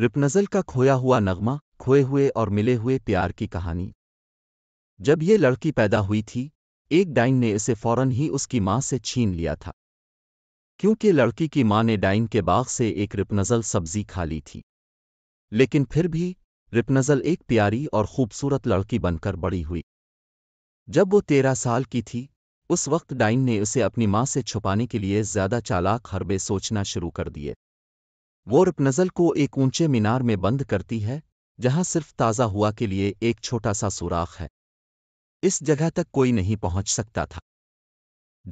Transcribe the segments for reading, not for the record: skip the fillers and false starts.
रपनजल का खोया हुआ नगमा, खोए हुए और मिले हुए प्यार की कहानी। जब ये लड़की पैदा हुई थी, एक डाइन ने इसे फौरन ही उसकी माँ से छीन लिया था, क्योंकि लड़की की माँ ने डाइन के बाग से एक रपनजल सब्जी खा ली थी। लेकिन फिर भी रपनजल एक प्यारी और खूबसूरत लड़की बनकर बड़ी हुई। जब वो 13 साल की थी, उस वक्त डाइन ने उसे अपनी माँ से छुपाने के लिए ज्यादा चालाक हरबे सोचना शुरू कर दिए। वो रपनजल को एक ऊंचे मीनार में बंद करती है, जहाँ सिर्फ ताज़ा हवा के लिए एक छोटा सा सुराख है। इस जगह तक कोई नहीं पहुँच सकता था।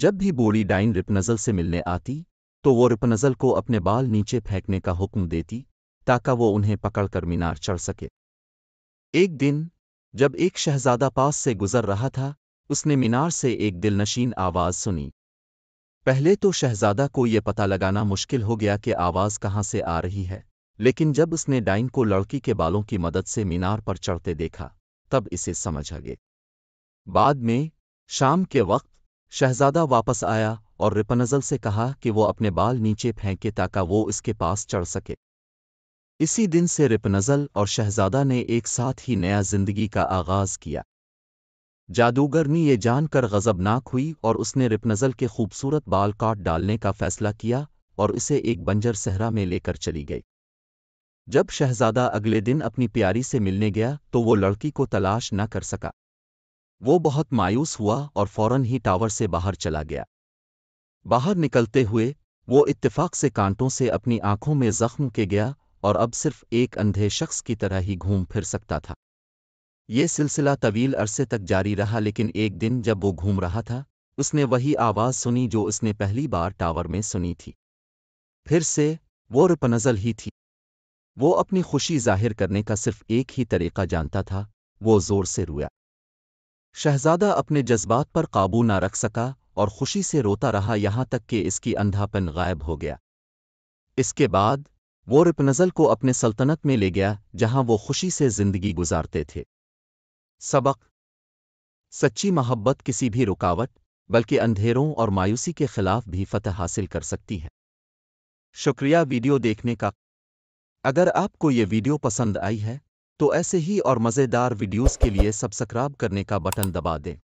जब भी बूढ़ी डाइन रपनजल से मिलने आती, तो वो रपनजल को अपने बाल नीचे फेंकने का हुक्म देती, ताकि वो उन्हें पकड़कर मीनार चढ़ सके। एक दिन जब एक शहजादा पास से गुजर रहा था, उसने मीनार से एक दिलनशीन आवाज़ सुनी। पहले तो शहजादा को ये पता लगाना मुश्किल हो गया कि आवाज़ कहाँ से आ रही है, लेकिन जब उसने डाइन को लड़की के बालों की मदद से मीनार पर चढ़ते देखा, तब इसे समझ आ गए। बाद में शाम के वक्त शहजादा वापस आया और रपनजल से कहा कि वो अपने बाल नीचे फेंके ताकि वो इसके पास चढ़ सके। इसी दिन से रपनजल और शहजादा ने एक साथ ही नया जिंदगी का आगाज किया। जादूगरनी ये जानकर गजबनाक हुई और उसने रपनजल के खूबसूरत बाल काट डालने का फैसला किया और इसे एक बंजर सहरा में लेकर चली गई। जब शहजादा अगले दिन अपनी प्यारी से मिलने गया, तो वो लड़की को तलाश न कर सका। वो बहुत मायूस हुआ और फौरन ही टावर से बाहर चला गया। बाहर निकलते हुए वो इत्तेफाक से कांटों से अपनी आंखों में जख्म के गया और अब सिर्फ एक अंधे शख्स की तरह ही घूम फिर सकता था। ये सिलसिला तवील अरसे तक जारी रहा, लेकिन एक दिन जब वो घूम रहा था, उसने वही आवाज़ सुनी जो उसने पहली बार टावर में सुनी थी। फिर से वो रपनजल ही थी। वो अपनी खुशी जाहिर करने का सिर्फ एक ही तरीका जानता था, वो जोर से रोया। शहजादा अपने जज्बात पर काबू न रख सका और खुशी से रोता रहा, यहाँ तक कि इसकी अंधापन गायब हो गया। इसके बाद वो रपनजल को अपने सल्तनत में ले गया, जहाँ वो खुशी से जिंदगी गुजारते थे। सबक: सच्ची मोहब्बत किसी भी रुकावट, बल्कि अंधेरों और मायूसी के खिलाफ भी फतह हासिल कर सकती है। शुक्रिया वीडियो देखने का। अगर आपको ये वीडियो पसंद आई है, तो ऐसे ही और मज़ेदार वीडियोस के लिए सब्सक्राइब करने का बटन दबा दें।